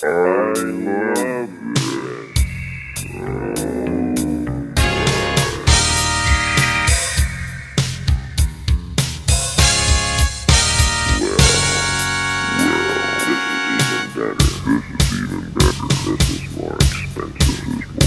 This is even better. This is more expensive.